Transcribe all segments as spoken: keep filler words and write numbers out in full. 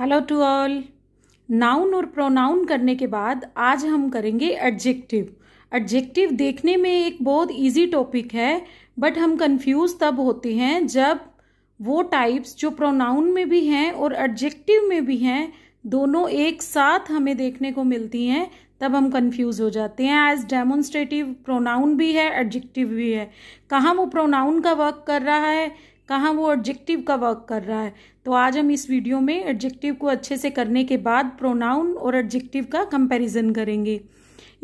Hello to all. Noun और pronoun करने के बाद आज हम करेंगे एडजेक्टिव। एडजेक्टिव देखने में एक बहुत इजी टॉपिक है, बट हम कंफ्यूज तब होते हैं जब वो टाइप्स जो प्रोनाउन में भी हैं और एडजेक्टिव में भी हैं, दोनों एक साथ हमें देखने को मिलती हैं, तब हम कंफ्यूज हो जाते हैं। एज डेमोन्स्ट्रेटिव प्रोनाउन भी है, एडजेक्टिव भी है। कहाँ वो प्रोनाउन का वर्क कर रहा है, कहाँ वो एडजेक्टिव का वर्क कर रहा है। तो आज हम इस वीडियो में एडजेक्टिव को अच्छे से करने के बाद प्रोनाउन और एडजेक्टिव का कंपैरिजन करेंगे।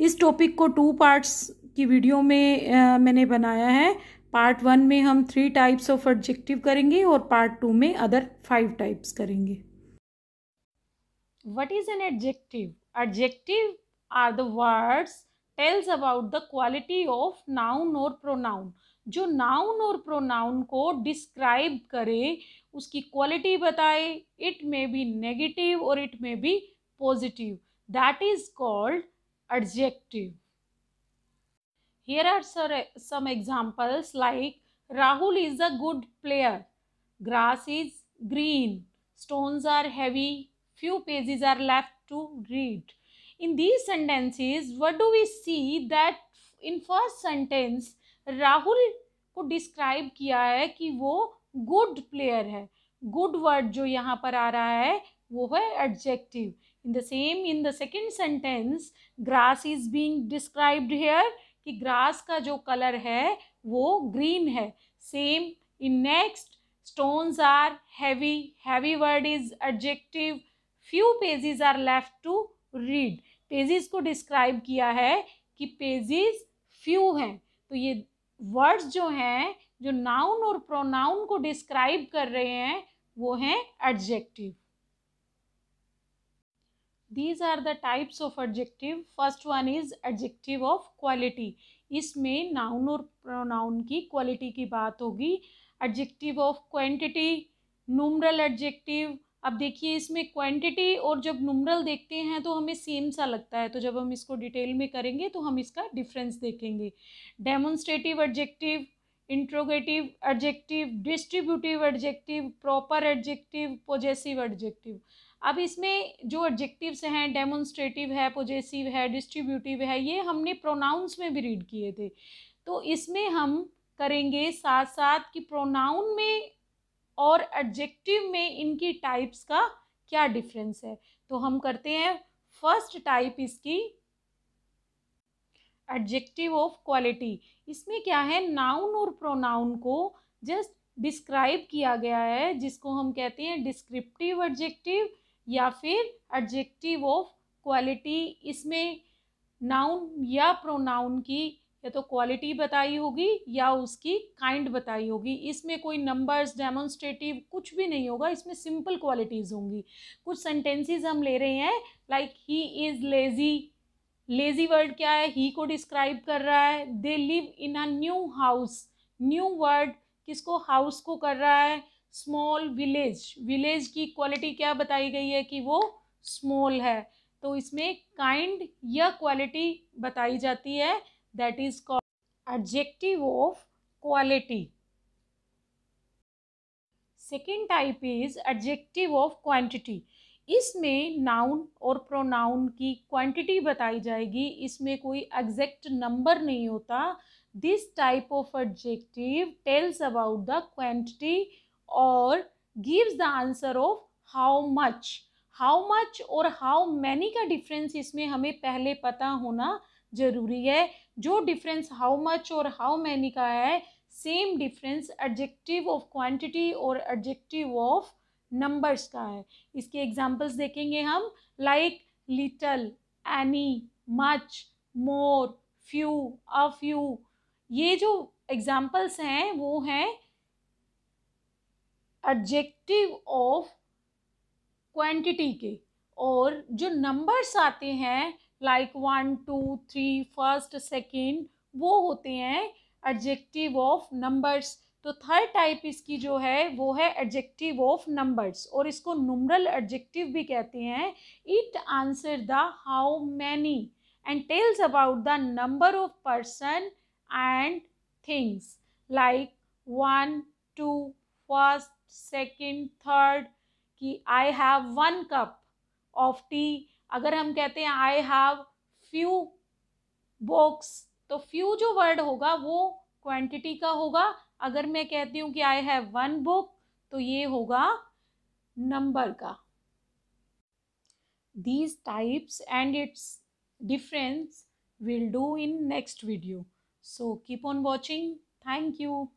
इस टॉपिक को टू पार्ट्स की वीडियो में आ, मैंने बनाया है। पार्ट वन में हम थ्री टाइप्स ऑफ एडजेक्टिव करेंगे और पार्ट टू में अदर फाइव टाइप्स करेंगे। What is an adjective? Adjective are the words tells about the quality of noun और प्रोनाउन। जो नाउन और प्रोनाउन को डिस्क्राइब करे, उसकी क्वालिटी बताए। इट में बी नेगेटिव और it may be positive. That is called adjective. Here are some examples like Rahul is a good player, grass is green, stones are heavy, few pages are left to read. In these sentences, what do we see? That in first sentence Rahul को describe किया है कि वो good player है। good word जो यहाँ पर आ रहा है वो है adjective. In the same, in the second sentence, grass is being described here कि grass का जो color है वो green है। Same in next, stones are heavy. heavy word is adjective. few pages are left to read. Pages को describe किया है कि पेजेस फ्यू हैं। तो ये वर्ड्स जो हैं, जो नाउन और प्रोनाउन को डिस्क्राइब कर रहे हैं, वो हैं adjective. These are the types of adjective. First one is adjective of quality. इसमें नाउन और प्रोनाउन की क्वालिटी की बात होगी। Adjective of quantity, numeral adjective. अब देखिए, इसमें क्वांटिटी और जब न्यूमरल देखते हैं तो हमें सेम सा लगता है, तो जब हम इसको डिटेल में करेंगे तो हम इसका डिफरेंस देखेंगे। Demonstrative adjective, interrogative adjective, distributive adjective, proper adjective, possessive adjective. अब इसमें जो एडजेक्टिव्स हैं, डेमोन्स्ट्रेटिव है, पॉजेसिव है, डिस्ट्रीब्यूटिव है, ये हमने प्रोनाउंस में भी रीड किए थे। तो इसमें हम करेंगे साथ साथ कि प्रोनाउन में और एडजेक्टिव में इनकी टाइप्स का क्या डिफरेंस है। तो हम करते हैं फर्स्ट टाइप इसकी, एडजेक्टिव ऑफ क्वालिटी। इसमें क्या है, नाउन और प्रोनाउन को जस्ट डिस्क्राइब किया गया है, जिसको हम कहते हैं डिस्क्रिप्टिव एडजेक्टिव या फिर एडजेक्टिव ऑफ क्वालिटी। इसमें नाउन या प्रोनाउन की या तो क्वालिटी बताई होगी या उसकी काइंड बताई होगी। इसमें कोई नंबर्स, डेमोन्स्ट्रेटिव कुछ भी नहीं होगा। इसमें सिंपल क्वालिटीज़ होंगी। कुछ सेंटेंसेस हम ले रहे हैं like he is lazy. Lazy word क्या है, ही को डिस्क्राइब कर रहा है। They live in a new house. New word किसको, हाउस को कर रहा है। स्मॉल विलेज, विलेज की क्वालिटी क्या बताई गई है कि वो स्मॉल है। तो इसमें काइंड या क्वालिटी बताई जाती है। That is called adjective of quality. Second type is adjective of quantity. इसमें noun और pronoun की quantity बताई जाएगी। इसमें कोई exact number नहीं होता। This type of adjective tells about the quantity or gives the answer of how much. How much और how many का difference इसमें हमें पहले पता होना जरूरी है। जो डिफरेंस हाउ मच और हाउ मैनी का है, same difference adjective of quantity और एडजेक्टिव ऑफ नंबर्स का है। इसके एग्जांपल्स देखेंगे हम like little, any, much, more, few, a few. ये जो एग्जांपल्स हैं वो हैं एडजेक्टिव ऑफ क्वांटिटी के। और जो नंबर्स आते हैं like one, two, three, first, second, वो होते हैं एडजेक्टिव ऑफ नंबर्स। तो थर्ड टाइप इसकी जो है वो है एडजेक्टिव ऑफ नंबर्स और इसको न्यूमरल एडजेक्टिव भी कहते हैं। It answer the how many and tells about the number of person and things like one, two, first, second, third. कि I have one cup of tea. अगर हम कहते हैं आई हैव फ्यू बुक्स, तो few जो word होगा वो quantity का होगा। अगर मैं कहती हूँ कि आई हैव वन बुक, तो ये होगा नंबर का। These types and its difference we'll do in next video. So keep on watching. Thank you.